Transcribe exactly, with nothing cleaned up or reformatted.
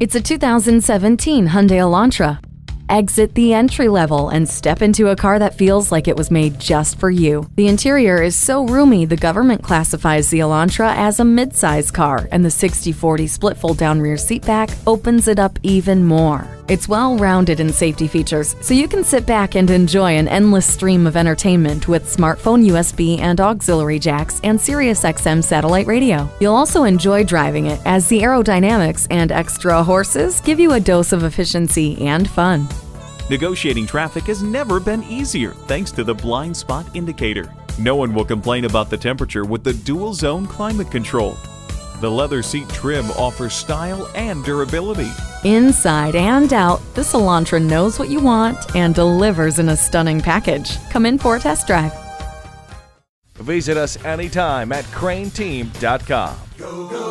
It's a two thousand seventeen Hyundai Elantra. Exit the entry level and step into a car that feels like it was made just for you. The interior is so roomy, the government classifies the Elantra as a midsize car, and the sixty forty split fold-down rear seatback opens it up even more. It's well-rounded in safety features, so you can sit back and enjoy an endless stream of entertainment with smartphone U S B and auxiliary jacks and Sirius X M satellite radio. You'll also enjoy driving it, as the aerodynamics and extra horses give you a dose of efficiency and fun. Negotiating traffic has never been easier thanks to the blind spot indicator. No one will complain about the temperature with the dual zone climate control. The leather seat trim offers style and durability. Inside and out, this Elantra knows what you want and delivers in a stunning package. Come in for a test drive. Visit us anytime at crane team dot com.